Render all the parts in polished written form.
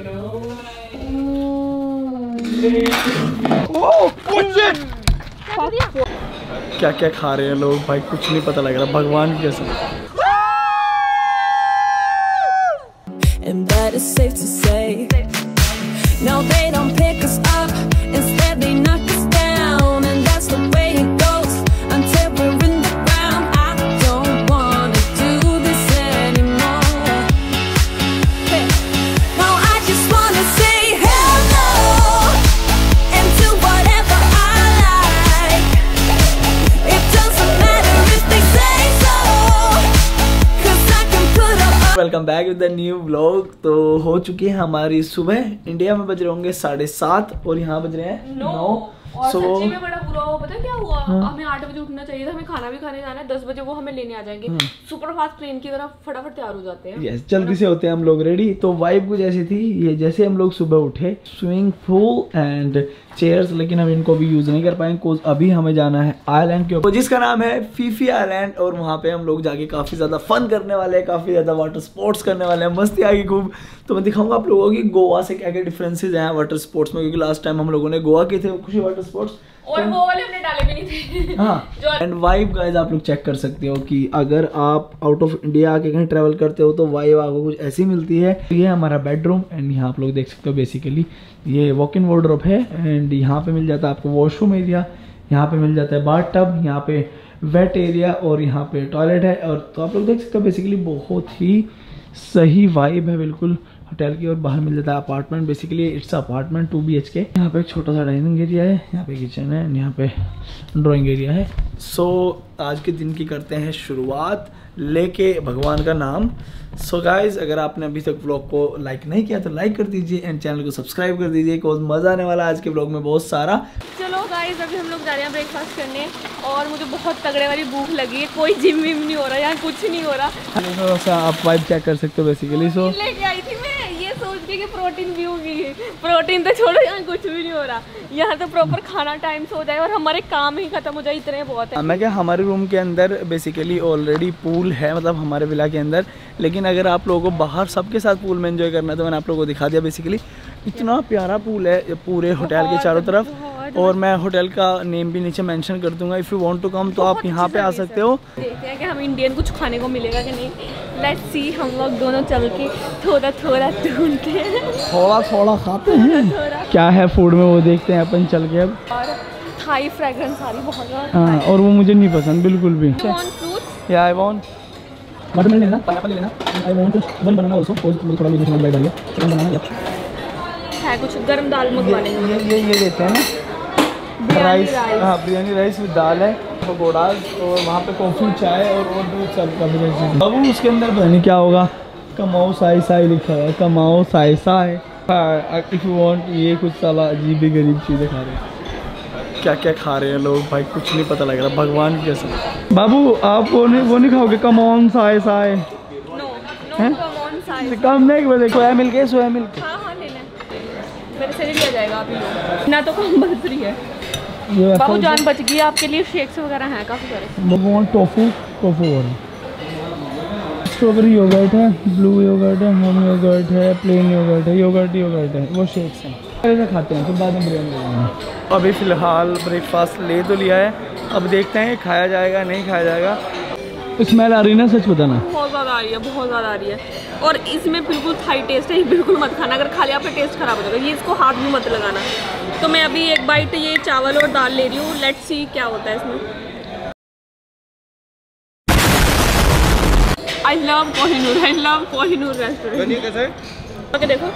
क्या क्या खा रहे हैं लोग भाई, कुछ नहीं पता लग रहा भगवान कैसा। Welcome back with the new vlog. तो हो चुकी है हमारी सुबह, इंडिया में बज रहे होंगे 7:30 और यहाँ बज रहे हैं 9। और सच्ची में बड़ा बुरा हुआ, पता है क्या हुआ? हमें 8 बजे उठना चाहिए था, हमें खाना भी खाने जाना है, 10 बजे वो हमें लेने आ जाएंगे। सुपर फास्ट ट्रेन की तरह फटाफट तैयार हो जाते हैं। यस, जल्दी से होते हैं हम लोग रेडी। तो वाइब कुछ ऐसी थी, ये जैसे हम लोग सुबह उठे, स्विमिंग पूल एंड चेयर्स, लेकिन हम इनको भी यूज नहीं कर पाएंगे बिकॉज अभी हमें जाना है आइलैंड के ऊपर जिसका नाम है फी फी आइलैंड। और वहाँ पे हम लोग जाके काफी ज्यादा फन करने वाले हैं, काफी ज्यादा वाटर स्पोर्ट्स करने वाले हैं, मस्ती आएगी खूब। तो मैं दिखाऊंगा आप लोगों की गोवा से क्या क्या डिफरेंसेज हैं वाटर स्पोर्ट्स में, क्योंकि लास्ट टाइम हम लोगों ने गोवा के थे खुशी वाटर स्पोर्ट्स और वो वाले हमने डाले भी नहीं थे। हाँ, एंड वाइब गाइस आप लोग चेक कर सकते हो कि अगर आप आउट ऑफ इंडिया आके कहीं ट्रैवल करते हो तो वाइब आपको कुछ ऐसी मिलती है। ये हमारा बेडरूम एंड यहाँ आप लोग देख सकते हो बेसिकली ये वॉक इन वार्डरोब है एंड यहाँ पे मिल जाता है आपको वॉशरूम एरिया, यहाँ पे मिल जाता है बाथ टब, यहाँ पे वेट एरिया और यहाँ पे टॉयलेट है। और तो आप लोग देख सकते हो बेसिकली बहुत ही सही वाइब है बिल्कुल होटल की। और बाहर मिल जाता है apartment, basically it's apartment 2 BHK। यहाँ पे एक छोटा सा डाइनिंग एरिया है, यहाँ पे किचन है, यहाँ पे ड्राइंग एरिया है। सो आज के दिन की करते हैं शुरुआत लेके भगवान का नाम। सो गाइज अगर आपने अभी तक व्लॉग को लाइक नहीं किया तो लाइक कर दीजिए एंड चैनल को सब्सक्राइब कर दीजिए बिकॉज मज़ा आने वाला आज के व्लॉग में बहुत सारा। चलो गाइज अभी हम लोग जा रहे हैं ब्रेकफास्ट करने और मुझे बहुत तगड़े वाली भूख लगी है। कोई जिम विम नहीं हो रहा, यहाँ कुछ नहीं हो रहा। आप वाइब चेक कर सकते हो बेसिकली। सो लेके आई थी मैं ये सोच के प्रोटीन भी होगी, प्रोटीन तो छोड़ो यहाँ कुछ भी नहीं हो रहा। यहाँ तो प्रॉपर खाना टाइम से हो जाए और हमारे काम ही खत्म हो जाए, इतने बहुत है। मैं क्या, हमारे रूम के अंदर बेसिकली ऑलरेडी पूल है, मतलब हमारे विला के अंदर। लेकिन अगर आप लोगों को बाहर सबके साथ पूल में एंजॉय करना है तो मैंने आप लोगों को दिखा दिया। बेसिकली इतना प्यारा पूल है पूरे होटल के चारों तरफ, और मैं होटल का नेम भी नीचे मेंशन कर दूंगा। If you want to come तो आप यहाँ पे आ सकते हो। देखते हैं कि हम इंडियन कुछ खाने को मिलेगा कि नहीं। लेट्स सी, हम लोग दोनों चल के थोड़ा थोड़ा ढूंढते हैं, थोड़ा थोड़ा खाते हैं क्या है फूड में वो देखते हैं अपन चल के। अब थाई फ्रेग्रेंस आ रही बहुत, हाँ, और वो मुझे नहीं पसंद बिल्कुल भी। या आई वांट वाटरमेलन लेना, पाइनएप्पल लेना, I want one banana also, थोड़ा मुझे समझ बैठ गया चिकन बनाना है। कुछ गरम दाल मंगवा लेंगे, ये लेते हैं ना राइस, हाँ बिरयानी राइस विद दाल है, पकौड़ा और वहाँ पे कॉफ़ी चाय और दूध सब का। अब उसके अंदर पता नहीं क्या होगा, कमाओ साई साई लिखा है, कमाओ Sai Sai. If you want, ये कुछ साला अजीब ही गरीब चीज़ें खा रहे हैं। क्या क्या खा रहे हैं लोग भाई, कुछ नहीं पता लग रहा भगवान कैसे। बाबू आप वो नहीं खाओगे कमौन साए साए? कम नहीं, सोया मिल्क है, सोया मिल्क ना तो कंपल्सरी है। बाबू जान बच गई आपके लिए, शेक्स वगैरह हैं काफ़ी सारे। टोफू टोफू और स्ट्रॉबेरी योगर्ट है, ब्लू योगर्ट है, होम योगर्ट है, प्लेन योगर्ट है, योगर्ट है, वो शेक्स हैं। ऐसा खाते हैं तो बाद में बिरयानी। अभी फ़िलहाल ब्रेकफास्ट ले तो लिया है, अब देखते हैं खाया जाएगा नहीं खाया जाएगा। स्मेल आ रही है ना, सच बताना, बहुत ज़्यादा आ रही है, बहुत ज़्यादा आ रही है। और इसमें बिल्कुल थाई टेस्ट है, बिल्कुल मत खाना, अगर खा लिया आपका टेस्ट ख़राब हो जाएगा। ये इसको हाथ भी मत लगाना। तो मैं अभी एक बाइट ये चावल और दाल ले रही हूँ, लेट्स सी क्या होता है इसमें। I love Kohinoor restaurant. Okay देखो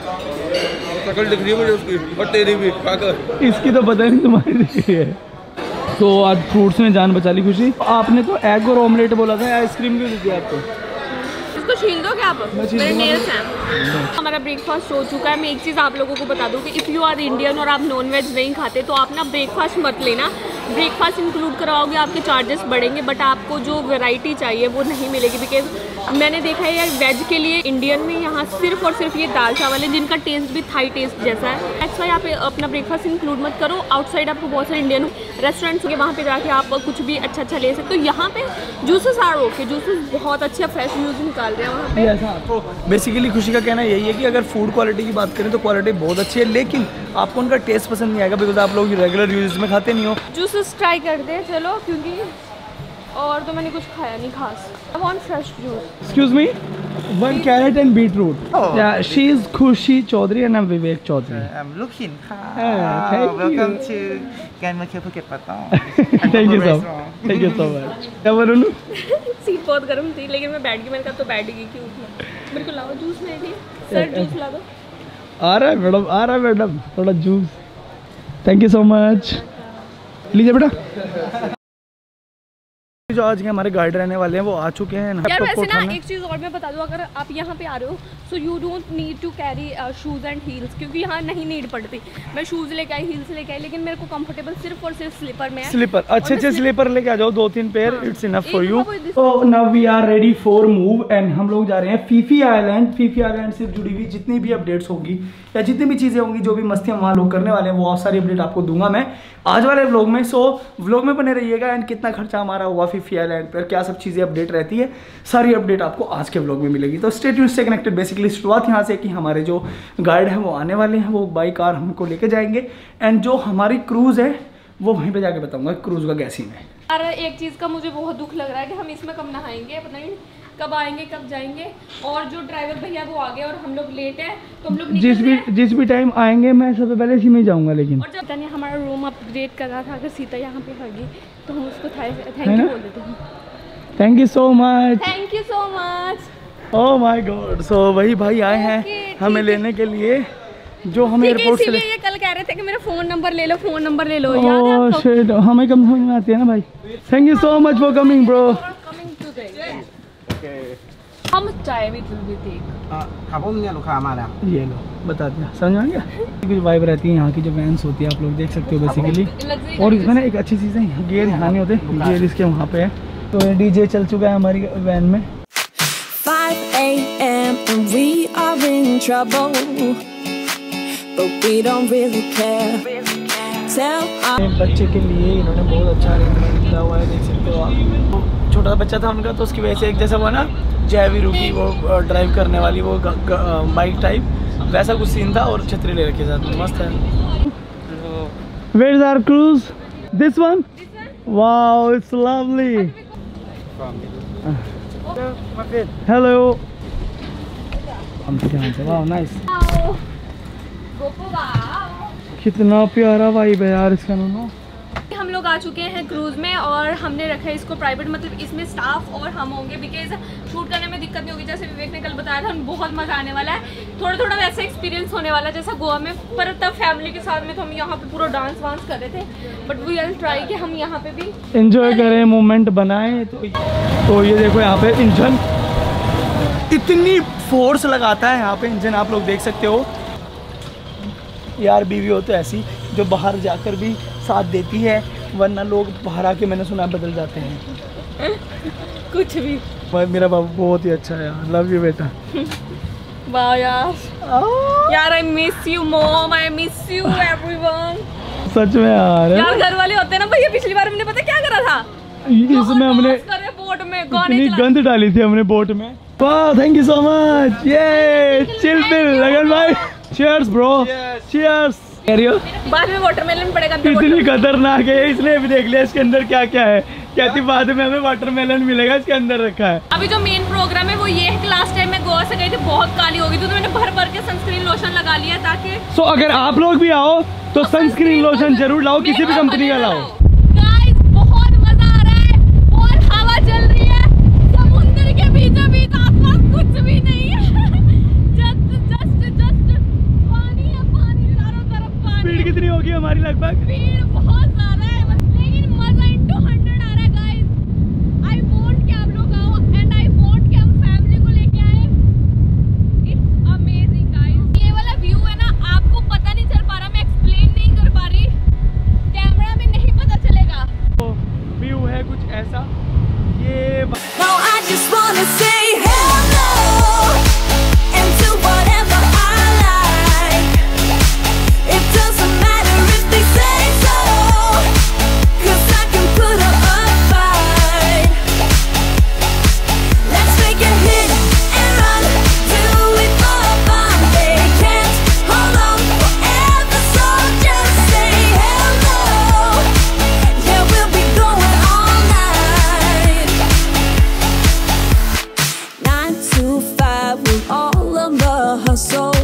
शक्ल दिख रही है मुझे उसकी, बट तेरी भी काकर इसकी तो पता नहीं तुम्हारी दिख रही है। तो आज फ्रूट्स ने जान बचा ली खुशी। आपने तो एग और ऑमलेट बोला था, आइसक्रीम क्यों दी आपको? इसको छीन दो क्या आप, मेरे नेल्स हैं। हमारा ब्रेकफास्ट हो चुका है। मैं एक चीज़ आप लोगों को बता दूं कि इफ़ यू आर इंडियन और आप नॉन वेज नहीं खाते तो आप ना ब्रेकफास्ट मत लेना। ब्रेकफास्ट इंक्लूड कराओगे आपके चार्जेस बढ़ेंगे, बट आपको जो वेराइटी चाहिए वो नहीं मिलेगी बिकॉज मैंने देखा है यार वेज के लिए इंडियन में यहाँ सिर्फ और सिर्फ ये दाल चावल है जिनका टेस्ट भी थाई टेस्ट जैसा है। एक्स्ट्रा यहाँ पे अपना ब्रेकफास्ट इंक्लूड मत करो, आउटसाइड आपको बहुत सारे इंडियन रेस्टोरेंट्स होंगे, वहाँ पे जाके आप कुछ भी अच्छा अच्छा ले सकते हो। यहाँ पे जूसेस आर ओके, जूसेस बहुत अच्छे फ्रेश जूस निकाल रहे हैं वहाँ पे। बेसिकली खुशी का कहना यही है कि अगर फूड क्वालिटी की बात करें तो क्वालिटी बहुत अच्छी है, लेकिन आपको उनका टेस्ट पसंद नहीं आएगा बिकॉज आप लोग रेगुलर यूज में खाते नहीं हो। जूसेस ट्राई करते हैं चलो, क्योंकि और तो मैंने कुछ खाया नहीं खास। Fresh juice. Excuse me, one carrot and beetroot. Oh, yeah, she is Khushi Chaudhary and I'm Vivek Chaudhary. I'm Lukin. Welcome to Ganmakya Phuket Pataya. Thank you so much. Thank you so much. क्या बोलूँ ना? Seat बहुत गर्म थी लेकिन मैं बैठ गई, मैंने कहा तो बैठ गई क्यों उठना। मेरे को लाओ जूस नहीं थी। सर जूस ला दो। आ रहा है मैडम, आ रहा है मैडम, थोड़ा juice. Thank you so much. लीजिए बेटा। जो आज के हमारे गाइड रहने वाले हैं वो आ चुके हैं ना। यार वैसे ना एक चीज़ और मैं बता दूं, अगर आप यहाँ पे आ रहे हो so you don't need to carry shoes and heels, क्योंकि यहाँ नहीं नीड पड़ती। मैं शूज़ लेके आई, हील्स लेके आई, लेकिन मेरे को कंफर्टेबल सिर्फ और सिर्फ स्लीपर में है। स्लीपर, अच्छे अच्छे स्लीपर लेके आ जाओ, 2-3 pair, it's enough for you. So now we are ready for move and हम लोग जा रहे हैं फी फी आइलैंड। फी फी आइलैंड से जुड़ी हुई जितनी भी अपडेट्स होगी या जितनी भी चीज़ें होंगी, जो भी मस्ती हम वहाँ लोग करने वाले हैं वो सारी अपडेट आपको दूंगा मैं आज वाले व्लॉग में। सो व्लॉग में बने रहिएगा एंड कितना खर्चा हमारा हुआ फी आइलैंड पर, क्या सब चीज़ें अपडेट रहती है, सारी अपडेट आपको आज के व्लॉग में मिलेगी। तो stay tuned, stay connected. Basically शुरुआत यहाँ से कि हमारे जो गाइड हैं वो आने वाले हैं, वो बाई कार हमको लेके जाएंगे एंड जो हमारी क्रूज़ है वो वहीं पे जाके बताऊंगा क्रूज़ का कैसी है। यार एक चीज़ का मुझे बहुत दुख लग रहा है कि हम इसमें कब नहाएंगे, पता नहीं कब आएंगे कब जाएंगे, और जो ड्राइवर भैया वो आ गए और हम लोग लेट हैं तो हम लोग जिस भी टाइम आएंगे मैं सबसे पहले इसी में जाऊंगा। लेकिन और जब सीता ने हमारा रूम अपग्रेड करा था, अगर सीता यहाँ पे होगी तो हम उसको थैंक यू बोल देते हैं। Thank you so much, thank you so much, oh my god. सो वही भाई आए हैं हमें लेने के लिए, जो हमें एयरपोर्ट से ये कल कह रहे थे कि मेरा फ़ोन नंबर ले लो, फ़ोन नंबर ले लो, याद है आपको? शिट, हमें कम समझ में आती है ना भाई। Thank you so much for coming bro. How much time it will be take? खाओ नहीं लुखा हमारा। ये लो बता दिया, समझ आ गया। कुछ वाइब रहती है यहाँ की, जो वैंस होती है आप लोग देख सकते हो बेसिकली। और इसमें ना एक अच्छी चीज़ है, गेयर यहाँ नहीं होते, गेयर इसके वहाँ पे है। तो डीजे चल चुका है हमारी वैन में। 5 AM and we are in trouble, but we don't really care. बच्चे के लिए इन्होंने बहुत अच्छा अरेंजमेंट किया हुआ है, देख सकते हो आप। छोटा बच्चा था उनका तो उसकी वजह से एक जैसा हुआ ना, जैवी रूपी वो ड्राइव करने वाली वो बाइक टाइप वैसा कुछ सीन था, और छतरी ले रखी साथ में, मस्त है। Where's our cruise? This one? Wow, it's lovely. Hello. Wow, nice. कितना प्यारा वाइब है यार इसका ना। हम लोग आ चुके हैं क्रूज़ में और हमने रखा है इसको प्राइवेट, मतलब इसमें स्टाफ और हम होंगे, बिकॉज शूट करने में दिक्कत नहीं होगी। जैसे विवेक ने कल बताया था, हम बहुत मज़ा आने वाला है, थोड़ा थोड़ा वैसा एक्सपीरियंस होने वाला जैसा गोवा में, पर तब फैमिली के साथ में। तो हम यहाँ पे पूरा डांस वांस कर रहे थे, बट वी विल ट्राई कि हम यहाँ पे भी इंजॉय करें, मोमेंट बनाएं। तो ये देखो यहाँ पे इंजन इतनी फोर्स लगाता है, यहाँ पे इंजन आप लोग देख सकते हो। यार बीवी हो तो ऐसी जो बाहर जाकर भी साथ देती है, वरना लोग बाहर आके मैंने सुना बदल जाते हैं। कुछ भी भाई, मेरा बाबू बहुत ही अच्छा है यार, लव यू बेटा। वाह यार, I miss you mom, I miss you everyone. सच में यार घर वाले होते ना भैया। पिछली बार हमने पता क्या करा था, इसमें हमने बोट में इतनी गंद डाली थी हमने बोट में। वाह, थैंक यू सो मच। ये चिल पिल लगन भाई, Cheers bro, cheers। बाद में वाटरमेलन पड़ेगा। इतनी खतरनाक है, इसने भी देख लिया इसके अंदर क्या क्या है। कहती बाद में हमें वाटरमेलन मिलेगा, इसके अंदर रखा है। अभी जो मेन प्रोग्राम है वो ये है कि लास्ट टाइम मैं गोवा से गई थी, बहुत काली हो गई थी, तो मैंने भर भर के सनस्क्रीन लोशन लगा लिया ताकि। सो अगर आप लोग भी आओ तो सनस्क्रीन लोशन जरूर लाओ, किसी भी कंपनी का लाओ। बहुत मजा आ रहा है, बहुत हवा चल रही है, समुद्र के बीचों बीच, आसपास कुछ भी नहीं है, कितनी होगी हमारी लगभग। भीड़ बहुत ज़्यादा है लेकिन मज़ा इनटू 100 आ रहा है गाइस। आई वांट कि आप लोग आओ एंड आई वांट कि हम फैमिली को लेके आए। It's amazing guys. ये वाला व्यू है ना, आपको पता नहीं चल पा रहा, मैं एक्सप्लेन नहीं कर पा रही, कैमरा में नहीं पता चलेगा। तो व्यू है कुछ ऐसा। ये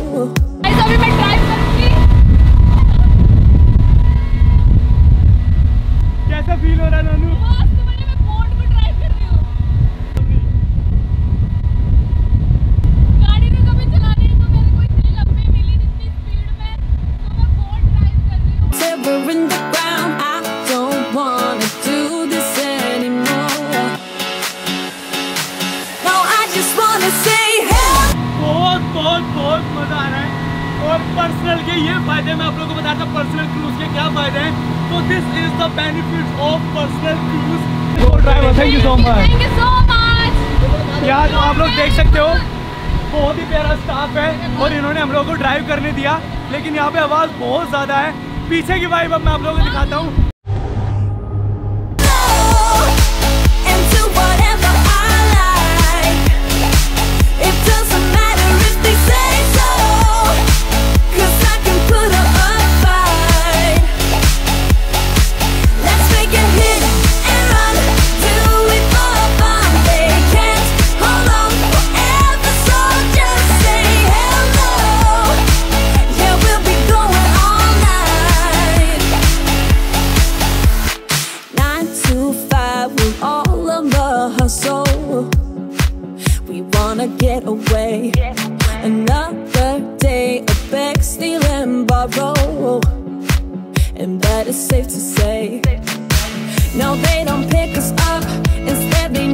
कैसा फील हो रहा है नानू? मैं बोट में ड्राइव कर रही हूँ। गाड़ी तो कभी चलानी है तो मेरे को इतनी लंबी मिली जितनी स्पीड में, तो मैं बोट ड्राइव कर रही हूँ। बहुत बहुत बहुत मजा आ रहा है। और पर्सनल के ये फायदे मैं आप लोगों को बताता हूँ, पर्सनल क्रूज के क्या फायदे हैं। तो this is the benefit of personal cruise. Driver thank you so much, thank you so much. यार आप लोग देख सकते हो बहुत ही प्यारा स्टाफ है और इन्होंने हम लोगों को ड्राइव करने दिया, लेकिन यहाँ पे आवाज़ बहुत ज़्यादा है। पीछे की वाइब अब मैं आप लोगों को दिखाता हूँ।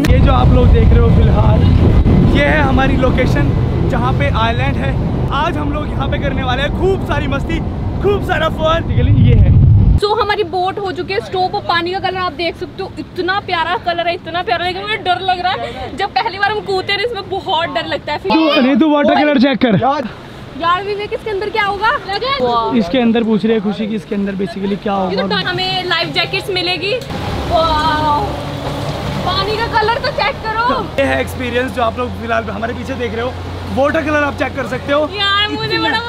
ये जो आप लोग देख रहे हो फिलहाल, ये है हमारी लोकेशन जहाँ पे आइलैंड है। आज हम लोग यहाँ पे करने वाले हैं खूब सारी मस्ती, खूब सारा फन। ये है तो हमारी बोट हो चुकी है स्टॉप। और पानी का कलर आप देख सकते हो, इतना प्यारा कलर है, इतना प्यारा। लेकिन मुझे डर लग रहा है, जब पहली बार हम कूदते हैं इसमें बहुत डर लगता है। तू वाटर कलर चेक कर यार। विवेक इसके अंदर क्या होगा? इसके अंदर पूछ रहे हैं खुशी कि इसके अंदर बेसिकली क्या होगा। तो हमें लाइफ जैकेट्स मिलेगी। पानी का कलर तो चेक करो। ये है एक्सपीरियंस जो आप लोग फिलहाल हमारे पीछे देख रहे हो। वाटर कलर आप चेक कर सकते हो। यार मुझे बड़ा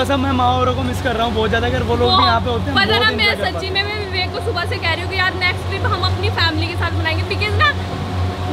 कसम, मैं माँ औरों को मिस कर रहा हूँ बहुत ज्यादा। अगर वो लोग भी यहाँ पे होते हैं ना, मैं सच्ची में विवेक को सुबह से कह रही हूँ कि यार नेक्स्ट ट्रिप हम अपनी फैमिली के साथ बनाएंगे। बिकॉज ना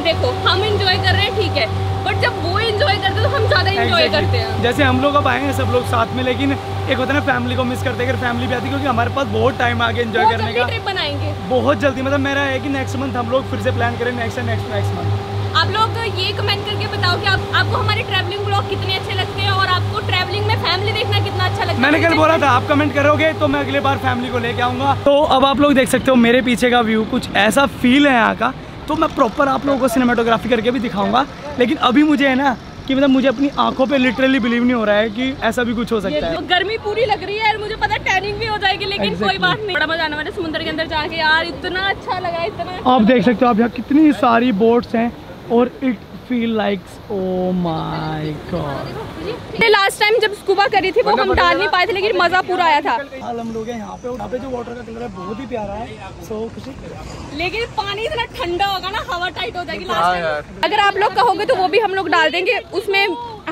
देखो हम इंजॉय कर रहे हैं ठीक है, बट जब वो एंजॉय करते हैं तो हम ज़्यादा एंजॉय करते हैं। जैसे हम लोग अब आए हैं सब लोग साथ में, लेकिन एक होता है ना फैमिली को मिस करते हैं। अगर फैमिली भी आती है, क्योंकि हमारे पास बहुत टाइम आगे एंजॉय करने का। ट्रिप बनाएंगे बहुत जल्दी, मतलब मेरा है कि नेक्स्ट मंथ हम लोग फिर से प्लान करें। नेक्स्ट मंथ आप लोग ये कमेंट करके बताओ कि आपको हमारे ट्रैवलिंग ब्लॉग कितने अच्छे लगते हैं और आपको ट्रैवलिंग में फैमिली देखना कितना अच्छा लगता है। मैंने कल बोला था आप कमेंट करोगे तो मैं अगले बार फैमिली को लेके आऊँगा। तो अब आप लोग देख सकते हो मेरे पीछे का व्यू, कुछ ऐसा फील है यहाँ का। तो मैं प्रॉपर आप लोगों को सिनेमेटोग्राफी करके भी दिखाऊंगा, लेकिन अभी मुझे है ना कि मतलब मुझे अपनी आंखों पे लिटरली बिलीव नहीं हो रहा है कि ऐसा भी कुछ हो सकता है। गर्मी पूरी लग रही है और मुझे पता है टैनिंग भी हो जाएगी, लेकिन कोई बात नहीं, बड़ा मजा आने वाला है समुद्र के अंदर जाके। यार इतना अच्छा लगा, इतना अच्छा। आप देख सकते हो आप यहाँ कितनी सारी बोट्स हैं और it feel likes oh my god. Last time जब स्कूबा करी थी वो हम डाल नहीं पाए थे, लेकिन मजा पूरा आया था। हम लोग हैं यहाँ पे, यहाँ पे जो वाटर का कलर है बहुत ही प्यारा है। सो लेकिन पानी इतना ठंडा होगा ना, हवा टाइट हो जाएगी। अगर आप लोग कहोगे तो वो भी हम लोग डाल देंगे। उसमें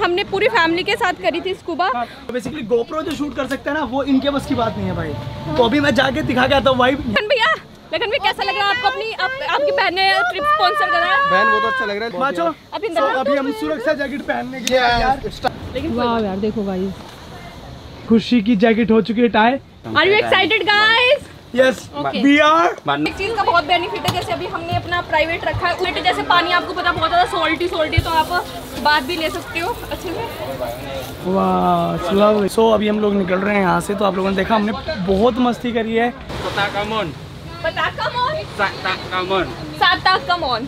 हमने पूरी फैमिली के साथ करी थी स्कूबा। बेसिकली गोप्रो जो शूट कर सकता है ना, वो इनके बस की बात नहीं है भाई। तो अभी मैं जाके दिखा के आता हूँ भाई। भैया लेकिन कैसा लग रहा है आपको? अपनी आपकी बहन ने ट्रिप स्पॉन्सर करा है। बहन वो तो अच्छा लग रहा है। माचो अभी हम सुरक्षा जैकेट पहनने के लिए। लेकिन वाह यार देखो गाइस, खुशी की जैकेट हो चुकी है tie. Are you excited guys? Yes, we are। एक चीज का बहुत बेनिफिट है, जैसे अभी हमने अपना प्राइवेट रखा है उसमें, जैसे पानी आपको पता बहुत ज्यादा सॉल्टी, तो आप बात भी ले सकते हो अच्छे से। वाह। सो अभी हम लोग निकल रहे हैं यहाँ से। तो आप लोगों ने देखा हमने बहुत मस्ती करी है। साता कमोन।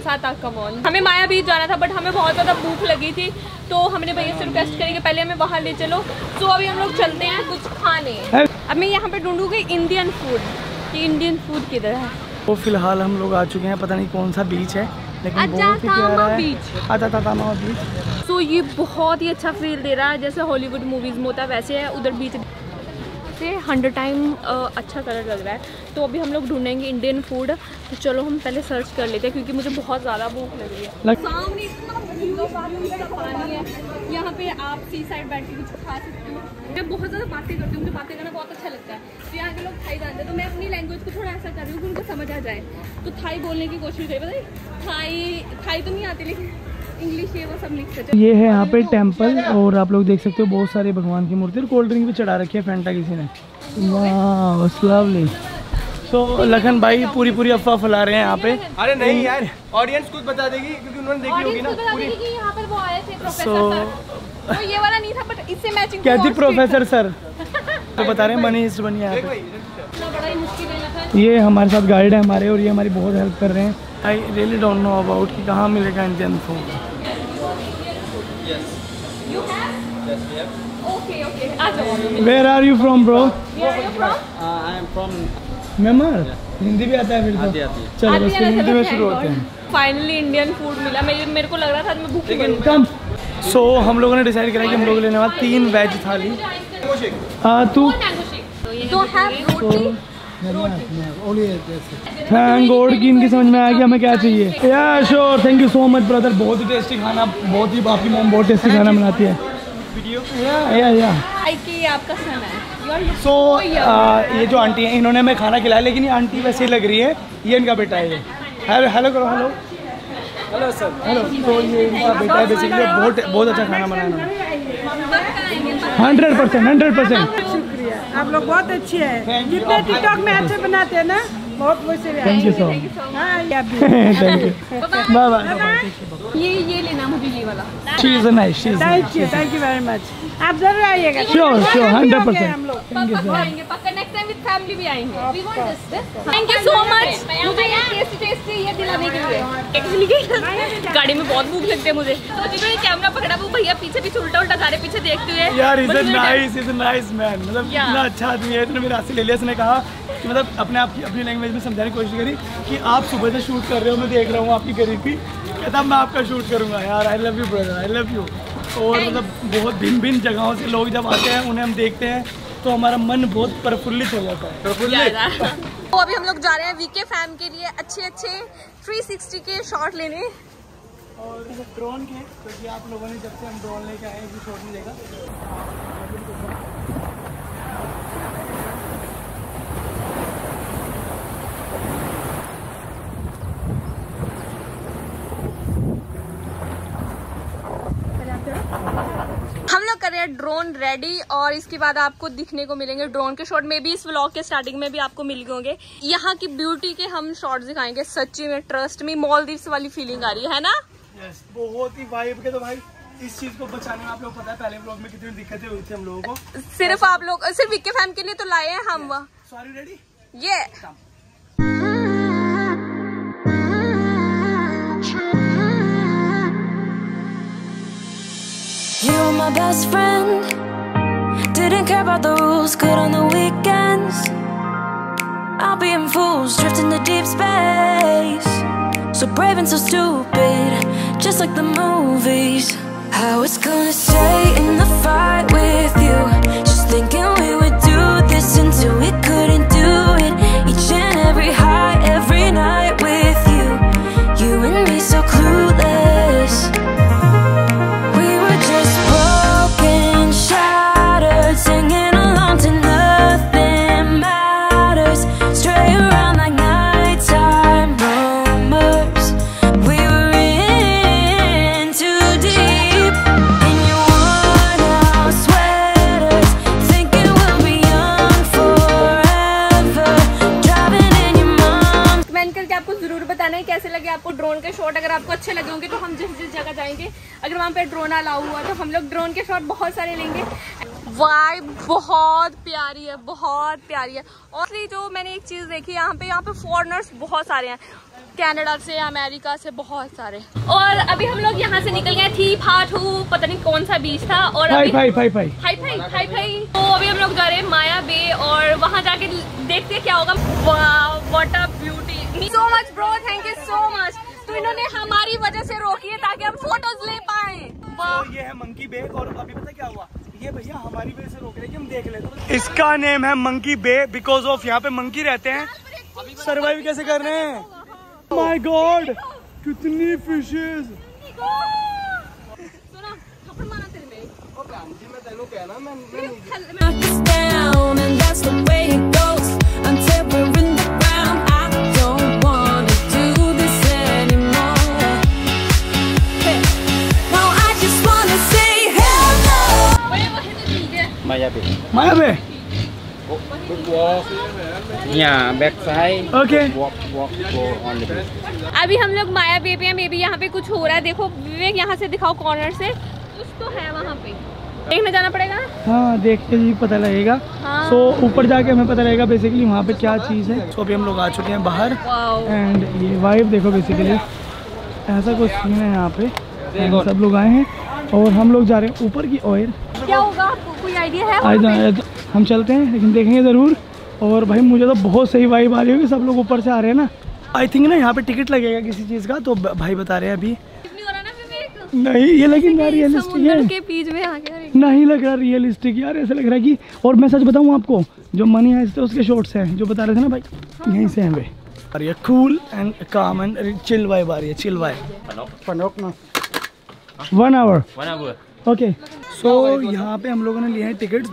हमें माया बीच जाना था, बट हमें बहुत ज़्यादा भूख लगी थी, तो हमने भैया से रिक्वेस्ट करी कि पहले हमें वहाँ ले चलो। तो अभी हम लोग चलते हैं कुछ खाने। अब मैं यहाँ पे ढूंढूंगी इंडियन फूड कि इंडियन फूड किधर है। तो फिलहाल हम लोग आ चुके हैं, पता नहीं कौन सा बीच है, लेकिन बहुत ही प्यारा है। अतातामा बीच। तो ये बहुत ही अच्छा फील दे रहा है, जैसे हॉलीवुड मूवीज़ में होता है वैसे है उधर बीच। 100 टाइम अच्छा कलर लग रहा है। तो अभी हम लोग ढूंढेंगे इंडियन फूड। तो चलो हम पहले सर्च कर लेते हैं, क्योंकि मुझे बहुत ज़्यादा भूख लग रही है। सामने इतना पानी है, यहाँ पे आप सी साइड बैठ के कुछ खा सकते हो। मैं बहुत ज़्यादा बातें करती हूँ, मुझे बातें करना बहुत अच्छा लगता है। तो यहाँ के लोग थाई जानते हैं, तो मैं अपनी लैंग्वेज को थोड़ा ऐसा कर रही हूँ कि उनको समझ आ जाए। तो थाई बोलने की कोशिश करी, पता थाई तो नहीं आती, लेकिन इंग्लिश ये वो सब मिक्स है। ये है यहाँ पे टेंपल और आप लोग देख सकते हो बहुत सारे भगवान की मूर्ति और कोल्ड ड्रिंक भी चढ़ा रखी है फैंटा किसी ने। वाह लवली। तो लखन भाई पूरी अफवाह फैला रहे हैं यहाँ पे। अरे नहीं यार, ऑडियंस कुछ बता देगी क्योंकि उन्होंने देखी होगी ना यहाँ पर वो आए थे प्रोफेसर। ये वाला नहीं था बट इससे मैचिंग क्या थी प्रोफेसर सर तो बता रहे हैं मनी हिस्ट बनी यहाँ पे। ये हमारे साथ गाइड है हमारे और ये हमारी बहुत हेल्प कर रहे हैं। I really don't know about कि कहाँ मिलेगा Indian food. Where are you from bro? I am from Myanmar. Hindi भी आता है फिर तो चलो हिंदी में शुरू होते हैं। फाइनली इंडियन फूड मिला। मेरे को लग रहा था मैं भूखी बन गई। सो हम लोगों ने डिसाइड करा कि हम लोग लेने वाले 3 वेज थाली। तू तो है थैंक गॉड कि इनकी समझ में आया कि हमें क्या चाहिए। Yeah sure, thank you so much brother. बहुत ही टेस्टी खाना, बहुत ही बाकी मोम बहुत टेस्टी खाना बनाती है। आपका सो ये जो आंटी हैं इन्होंने हमें खाना खिलाया, लेकिन ये आंटी वैसे ही लग रही है। ये इनका बेटा है। हेलो करो, हेलो हेलो सर, हेलो। तो ये इनका बेटा है बेसिकली। बहुत अच्छा खाना बनाना 100%। आप लोग बहुत अच्छे हैं, जितने टिकटॉक में अच्छे बनाते हैं ना, बहुत वैसे। Thank you so much. ये लेना मुझे ये वाला। She is nice, thank you very much. आप जरूर आइएगा। श्योर 100%। हम लोग पक्का नेक्स्ट टाइम विद फैमिली भी आएंगे। We want this. Thank you so much मुझे टेस्टी ये दिलाने के लिए। एक्चुअली गाड़ी में बहुत भूख लगती है मुझे, तो जिन्होंने कैमरा पकड़ा वो भैया पीछे उल्टा सारे पीछे देखते हुए। यार इज अ नाइस मैन, मतलब इतना अच्छा आदमी है। इतने मेरे रास्ते ले लिया इसने, कहा कि मतलब अपने आप की अपनी लैंग्वेज में समझाने की कोशिश करी कि आप सुबह से शूट कर रहे हो, मैं देख रहा हूँ आपकी गरीबी, कहता मैं आपका शूट करूँगा। यार I love you brother, I love you. और मतलब बहुत भिन्न जगहों से लोग जब आते हैं, उन्हें हम देखते हैं तो हमारा मन बहुत प्रफुल्लित हो जाता है। प्रफुल्लित। तो अभी हम लोग जा रहे हैं वीके फैम के लिए अच्छे 360 के शॉट लेने और ड्रोन के, क्योंकि आप लोगों ने जब से हम ड्रोन लेके आए हैं शॉट मिलेगा। ड्रोन रेडी और इसके बाद आपको दिखने को मिलेंगे ड्रोन के शॉट। में भी इस व्लॉग के स्टार्टिंग में भी आपको मिल गए होंगे। यहाँ की ब्यूटी के हम शॉट दिखाएंगे। सच्ची में ट्रस्ट में मालदीव्स वाली फीलिंग आ रही है ना। yes, बहुत ही वाइब के। तो भाई इस चीज को बचाने में आप लोग पता है पहले व्लॉग में कितनी दिक्कतें हुई थी हम लोगों को। सिर्फ आप लोग सिर्फ वीके फैम के लिए तो लाए हैं हम। सॉरी रेडी ये my best friend didn't care about the rules, good on the weekends I'll be in fools drifting to deep space, so brave and so stupid just like the movies. I was gonna stay in the fight with you, just thinking we would do this until we couldn't do it. Each and every high, every night with you, you and me so clueless. Drone के shot अगर आपको अच्छे लगे होंगे तो हम जिस जगह जाएंगे अगर वहाँ पे ड्रोन अलाउ हुआ तो हम लोग ड्रोन के शॉट बहुत सारे लेंगे। वाइब बहुत प्यारी है, बहुत प्यारी है। और जो मैंने एक चीज देखी यहाँ पे फॉरेनर्स बहुत सारे हैं, कनाडा से, अमेरिका से बहुत सारे। और अभी हम लोग यहाँ से निकल गए थी फाटू, पता नहीं कौन सा बीच था। और हाई फाई। तो अभी हम लोग जा रहे हैं माया बे और वहाँ जाके देखते क्या होगा। What a beauty. So much bro, thank you so much. तो इन्होंने हमारी वजह से रोकी है ताकि हम फोटोज ले पाए। तो ये है मंकी बे और अभी पता क्या हुआ, ये भैया हमारी वजह से रोक रहे कि हम देख लेते। इसका नेम है मंकी बे बिकॉज ऑफ यहाँ पे मंकी रहते हैं। सर्वाइव कैसे कर रहे हैं। माय गॉड कितनी fishes. Maya Beach. Maya Beach. Good walk. Yeah, back side. Okay. Walk on the beach. अभी हम लोग माया बे पे हैं, मे बी यहाँ पे कुछ हो रहा है। देखो विवेक, यहाँ से दिखाओ कॉर्नर से, कुछ तो है वहाँ पे, देखने जाना पड़ेगा। हाँ, देख के ही पता लगेगा। हाँ। सो ऊपर जाके हमें पता लगेगा बेसिकली वहाँ पे क्या चीज़ है। सो अभी हम लोग आ चुके हैं बाहर एंड ये वाइब देखो, बेसिकली ऐसा कुछ सीन है यहाँ पे। सब लोग आए हैं और हम लोग जा रहे हैं ऊपर की ओर। क्या होगा आपको कोई आइडिया है? हम चलते हैं लेकिन देखेंगे ज़रूर। और भाई मुझे तो बहुत सही वाइब आ रही होगी, सब लोग ऊपर से आ रहे हैं ना। आई थिंक ना यहाँ पे टिकट लगेगा किसी चीज़ का, तो भाई बता रहे हैं अभी नहीं। ये लेकिन यार रियलिस्टिक है के बीच में आ गया, नहीं लग रहा रियलिस्टिक यार, ऐसा लग रहा है कि। और मैं सच बताऊँ आपको, जो मनी है उसके शॉर्ट्स हैं जो बता रहे थे ना भाई, यहीं से हैं वे। और ये cool and calm and chill vibe आ रही है, चिल वाइब। पनोक ना 1 आवर ओके। सो यहाँ पे हम लोगों ने लिए हैं टिकट।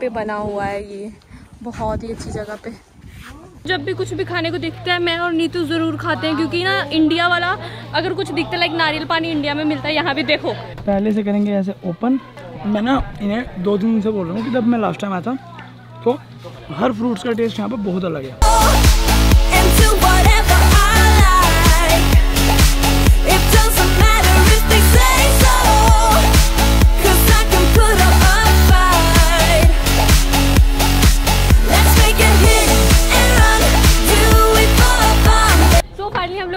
पे बना हुआ है ये, बहुत ही अच्छी जगह पे। जब भी कुछ भी खाने को दिखता है, मैं और नीतू ज़रूर खाते हैं, क्योंकि ना इंडिया वाला अगर कुछ दिखता है, लाइक नारियल पानी इंडिया में मिलता है, यहाँ भी देखो। पहले से करेंगे ऐसे ओपन। मैं ना इन्हें 2 दिन से बोल रहा हूँ कि जब मैं लास्ट टाइम आया था तो हर फ्रूट्स का टेस्ट यहाँ पर बहुत अलग है।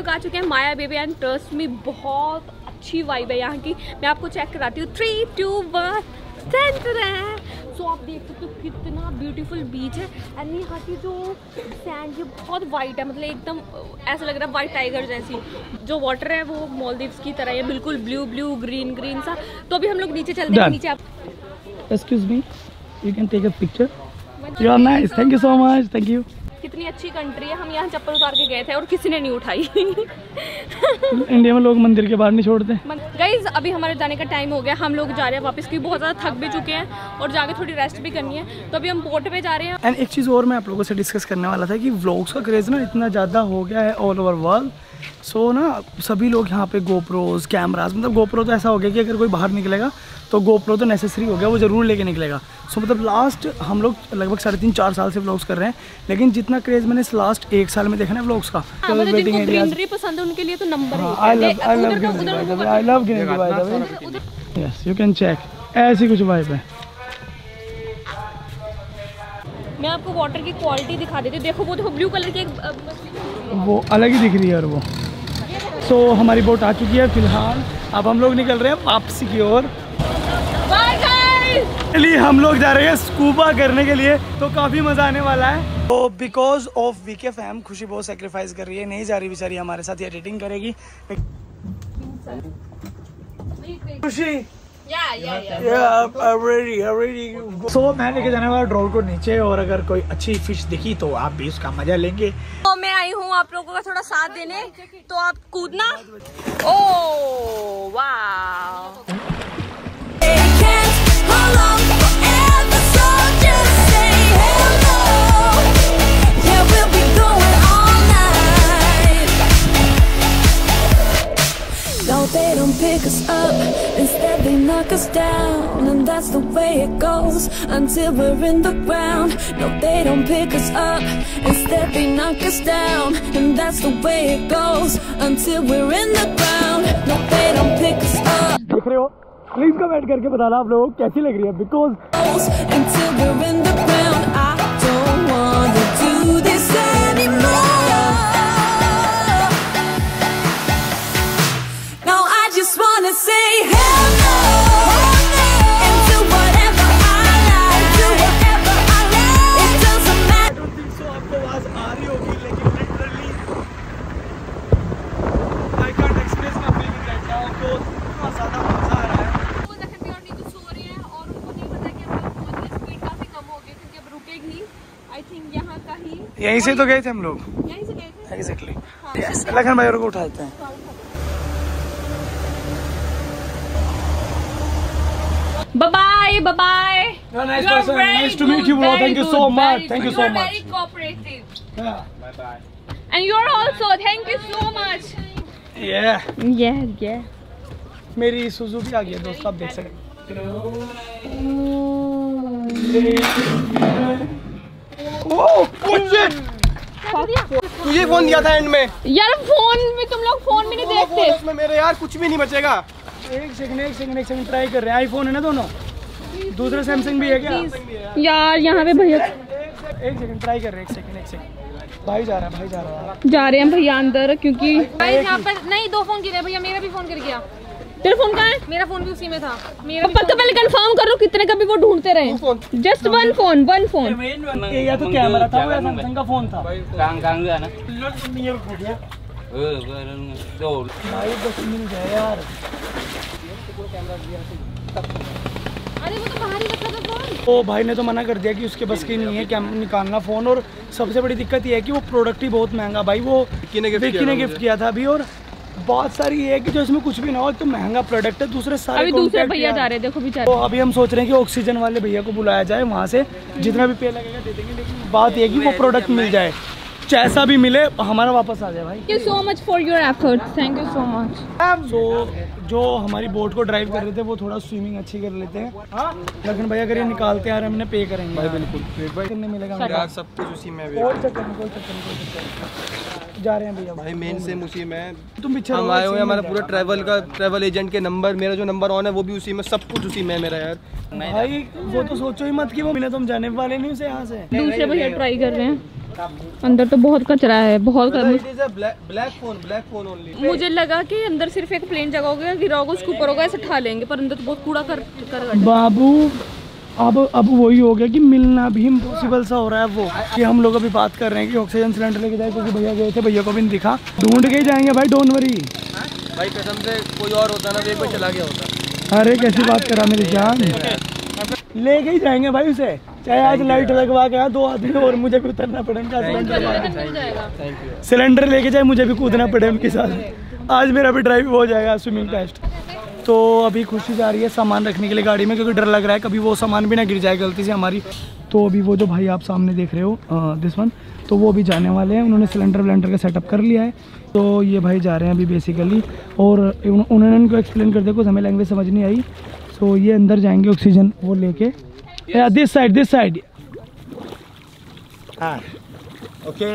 आ चुके हैं माया बेबी एंड ट्रस्ट में, बहुत अच्छी वाइब है यहाँ की। मैं आपको चेक कराती हूँ 3, 2, 1 सो आप देख सकते हो कितना ब्यूटीफुल बीच है। एंड यहाँ की जो सैंड है बहुत वाइट है, मतलब एकदम ऐसा लग रहा है वाइट टाइगर जैसी। जो वाटर है वो मालदीव्स की तरह है, बिल्कुल ब्लू ब्लू ग्रीन ग्रीन सा। तो अभी हम लोग नीचे चलते हैं। नीचे आप excuse me, you can take a picture. You are nice, thank you so much, thank you. कितनी अच्छी कंट्री है, हम यहाँ चप्पल उतार के गए थे और किसी ने नहीं उठाई। इंडिया में लोग मंदिर के बाहर नहीं छोड़ते। गाइज अभी हमारे जाने का टाइम हो गया, हम लोग जा रहे हैं वापस, क्योंकि बहुत ज़्यादा थक भी चुके हैं और जाके थोड़ी रेस्ट भी करनी है। तो अभी हम बोट पे जा रहे हैं। एंड एक चीज़ और मैं आप लोगों से डिस्कस करने वाला था कि व्लॉग्स का क्रेज़ ना इतना ज़्यादा हो गया है ऑल ओवर वर्ल्ड। सो ना सभी लोग यहाँ पे गोप्रोज कैमराज, मतलब गोप्रो तो ऐसा हो गया कि अगर कोई बाहर निकलेगा तो गोप्रो तो नेसेसरी हो गया, वो ज़रूर लेके निकलेगा। सो मतलब लास्ट हम लोग लगभग 3.5-4 साल से व्लॉग्स कर रहे हैं, लेकिन जितना क्रेज़ मैंने इस लास्ट 1 साल में देखा ना व्लॉग्स का। उनके लिए तो number I love greenery, yes you can check, ऐसी कुछ वाइब है। मैं आपको वाटर की क्वालिटी दिखा देती हूँ, देखो वो देखो ब्लू कलर की वो अलग ही दिख रही है और वो। सो हमारी बोट आ चुकी है फिलहाल, अब हम लोग निकल रहे हैं वापसी की ओर। चलिए हम लोग जा रहे हैं स्कूबा करने के लिए, तो काफ़ी मज़ा आने वाला है। तो बिकॉज ऑफ वीके फैम खुशी बहुत सेक्रीफाइस कर रही है, नहीं जा रही बेचारी हमारे साथ, एडिटिंग करेगी खुशी। So, मैं लेके जाने वाला ड्रोन को नीचे, और अगर कोई अच्छी फिश दिखी तो आप भी उसका मजा लेंगे। तो मैं आई हूँ आप लोगों का थोड़ा साथ देने, तो आप कूदना। ओ वाह, they don't pick us up, instead they knock us down, and that's the way it goes until we're in the ground. No, they don't pick us up, instead they knock us down, and that's the way it goes until we're in the ground. No, they don't pick us up. देख रहे हो, please comment करके बताना आप लोगों को कैसी लग रही है, because until we're in the ground. I think यहाँ का ही, यहीं से तो गए थे हम लोग, यहीं से गए थे एग्जैक्टली। यस, लखन भाई को उठाते हैं। Bye bye, bye bye. Nice person, nice to meet you bro, thank you so much, thank you so much. You are very cooperative. Bye bye. And you are also, thank you so much. Yeah yeah या, मेरी Suzuki आ गई है दोस्तों, आप देख सकते हो। Oh push it, तुझे फोन दिया था एंड में यार, फोन में तुम लोग फोन भी नहीं देखते। इसमें मेरे यार कुछ भी नहीं बचेगा। एक सेकंड ट्राई कर रहे हैं। आईफोन है ना दोनों, दूसरा सैमसंग भी है क्या यार? यहाँ पे भैया एक सेकंड ट्राई कर रहे हैं। एक सेकंड भाई जा रहे हैं भैया अंदर, क्योंकि भाई यहाँ पर नहीं दो फोन गिरे भैया। मेरा भी फोन गिर गया। तेरा फोन कहाँ है? मेरा फोन भी उसी में था। मेरा पक्का पहले कंफर्म कर लो, कितने कभी वो ढूंढते रहे। Just one phone. ये या तो कैमरा था या सैमसंग का फोन था। कांग गया ना भाई, बस मिल जाए यार। अरे वो तो बाहर ही रखा था फोन। ओ भाई ने तो मना कर दिया कि उसके बस की नहीं है कैमरा निकालना फोन। और सबसे बड़ी दिक्कत ये है कि वो प्रोडक्ट ही बहुत महंगा भाई। वो विक्की ने गिफ्ट किया था अभी। और बहुत सारी ये है कि जो इसमें कुछ भी ना हो तो महंगा प्रोडक्ट है। दूसरे सारे अभी दूसरे भैया जा रहे हैं, देखो बेचारे। तो अभी हम सोच रहे हैं कि ऑक्सीजन वाले भैया को बुलाया जाए, वहाँ से जितना भी पे लगेगा दे देंगे, लेकिन बात ये है कि वो प्रोडक्ट मिल जाए, जैसा भी मिले हमारा वापस आ जाए भाई। Thank you so much for your efforts, thank you so much. So जो हमारी बोट को ड्राइव कर रहे थे वो थोड़ा स्विमिंग अच्छी कर लेते हैं। लखन भाई अगर ये निकालते हैं यार, हमने पे करेंगे भाई, बिल्कुल पे भाई कितने मिलेगा यार, सब कुछ उसी में। कोई चक्कर जा रहे हैं भैया भाई, मेन से उसी में। तुम पीछे हम आए हुए, हमारा पूरा ट्रैवल एजेंट के नंबर, मेरा जो नंबर ऑन है वो भी उसी में, सब कुछ उसी में मेरा यार भाई। वो तो सोचो ही मत कि वो बिना तुम जाने वाले नहीं उसे यहाँ से। दूसरे भैया ट्राई कर रहे हैं। अंदर तो बहुत कचरा है, बहुत ब्लैक फोन ओनली। मुझे लगा कि अंदर सिर्फ एक प्लेन जगह होगा, गिराओगे उसके ऊपर होगा, ऐसे ठा लेंगे, पर अंदर तो बहुत कूड़ा कर बाबू। अब वही हो गया कि मिलना भी इम्पॉसिबल सा हो रहा है वो, कि हम लोग अभी बात कर रहे हैं कि ऑक्सीजन सिलेंडर लेके जाए, क्योंकि भैया गए थे, भैया को भी नहीं दिखा। ढूंढ के जाएंगे भाई, डोंट वरी भाई, कसम से कोई और होता ना तो चला गया होता। अरे कैसी बात करा मेरी जान, ले के ही जाएंगे भाई उसे, चाहे आज लाइट लगवा के। दो आदमी और मुझे भी उतरना पड़े उनका सिलेंडर, सिलेंडर लेके जाए, मुझे भी कूदना पड़े उनके साथ। आज मेरा भी ड्राइव हो जाएगा स्विमिंग टेस्ट। तो अभी खुशी जा रही है सामान रखने के लिए गाड़ी में, क्योंकि डर लग रहा है कभी वो सामान भी ना गिर जाए गलती से हमारी। तो अभी वो जो भाई आप सामने देख रहे हो दिस वन, तो वो अभी जाने वाले हैं। उन्होंने सिलेंडर वलेंडर का सेटअप कर लिया है, तो ये भाई जा रहे हैं अभी बेसिकली। और उन्होंने उनको एक्सप्लेन कर दिया, कुछ हमें लैंग्वेज समझ नहीं आई। तो ये अंदर जाएंगे ऑक्सीजन वो लेके। This side okay.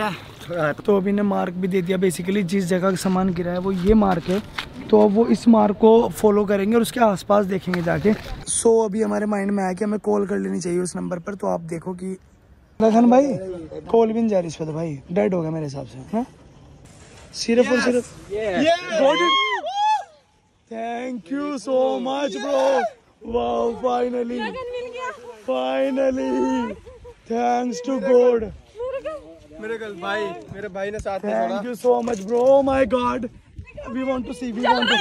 तो अभी ने मार्क भी दे दिया बेसिकली, जिस जगह का सामान गिरा है वो ये मार्क है। तो अब वो इस मार्क को फॉलो करेंगे और उसके आसपास देखेंगे जाके। सो अभी हमारे माइंड में आया कि हमें कॉल कर लेनी चाहिए उस नंबर पर। तो आप देखो कि लखन भाई कॉल भी नहीं जा रही इस पर, तो भाई डेड हो गया मेरे हिसाब से ना, सिर्फ और सिर्फ। Thank you so much bro, wow finally thanks to God. मेरे भाई ने साथ में छोड़ा। Thank you so much bro, my God we want to see, we want to.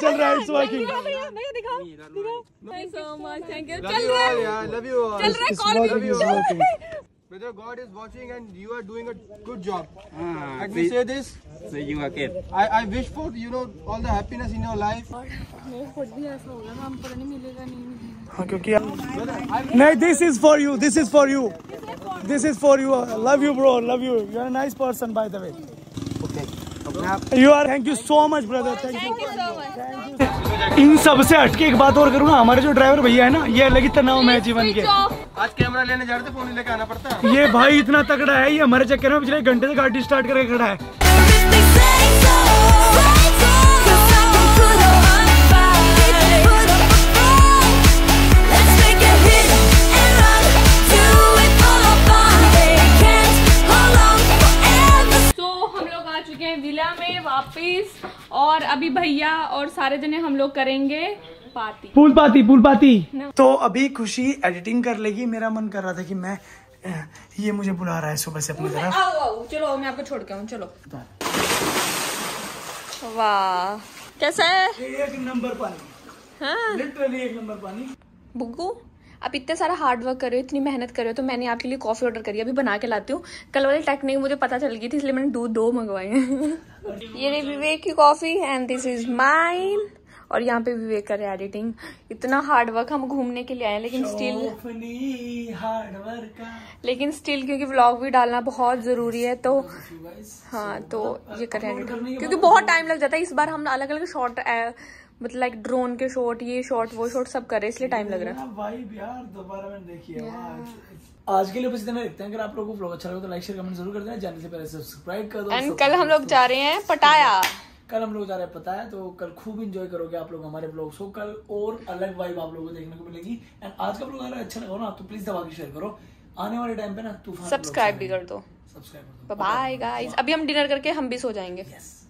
चल रहा है, इट्स वर्किंग। भैया दिखाओ, thank you so much, thank you. चल रहा है यार, लव यू ऑल, चल रहा है, call love you working. Brother, God is watching and you are doing a good job. Let me say this. So you are care. I wish for you know all the happiness in your life. No, कुछ भी ऐसा होगा ना, हम पर नहीं मिलेगा, नहीं मिलेगा। हाँ क्योंकि नहीं, this is for you. Love you bro, love you. You are a nice person by the way. Okay. You are. Thank you so much brother. Thank you so much. Thank you. इन सब से हटके एक बात और करूँगा, हमारे जो driver भैया है ना, ये अलग ही तनाव में है जीवन के। आज कैमरा लेने जा रहे थे, फोन लेके आना पड़ता है। ये भाई इतना तगड़ा है, ये हमारे चक्कर में पिछले घंटे से गाड़ी स्टार्ट करके खड़ा है। So, हम लोग आ चुके हैं विला में वापस, और अभी भैया और सारे जने हम लोग करेंगे पूल पाती। तो अभी खुशी एडिटिंग कर लेगी। मेरा मन कर रहा था कि मैं ये मुझे बुला रहा है सुबह से अपनी तरफ। आओ चलो, मैं आपको छोड़ के आऊं, चलो। वाह कैसा है, एक नंबर पानी। हाँ लिटरली एक नंबर पानी। बुग्गू आप इतने सारा हार्डवर्क कर रहे हो, इतनी मेहनत कर रहे हो, तो मैंने आपके लिए कॉफ़ी ऑर्डर करी, अभी बना के लाती हूँ। कल वाली टेक्निक मुझे पता चल गई थी, इसलिए मैंने दूध दो मंगवाए हैं। ये रही विवेक की coffee and this is mine. और यहाँ पे विवेक कर रहे हैं एडिटिंग। इतना हार्डवर्क, हम घूमने के लिए आए हैं लेकिन स्टिल क्योंकि व्लॉग भी डालना बहुत ज़रूरी है, तो हाँ तो ये कर रहे हैं एडिटिंग, क्योंकि बहुत टाइम लग जाता है। इस बार हम अलग अलग शॉट मतलब लाइक ड्रोन के शॉट, ये शॉट वो शॉट सब कर रहे, इसलिए टाइम लग रहा है। वाइब यार दोबारा मैंने देखी है। आज के लिए बस इतना देखते हैं। अगर आप लोगों को व्लॉग अच्छा लगा तो लाइक शेयर कमेंट जरूर कर देना, चैनल से पहले सब्सक्राइब कर दो। एंड कल हम लोग जा रहे हैं पटाया, कल हम लोग जा रहे हैं पता है, तो कल खूब एंजॉय करोगे आप लोग हमारे ब्लॉग्स को, कल और अलग वाइब आप लोगों को देखने को मिलेगी। एंड आज का ब्लॉग अगर अच्छा लगा ना तो प्लीज दबा के शेयर करो, आने वाले टाइम पे ना तूफान सब्सक्राइब भी कर दो। बाय गाइस, अभी हम डिनर करके हम भी सो जाएंगे।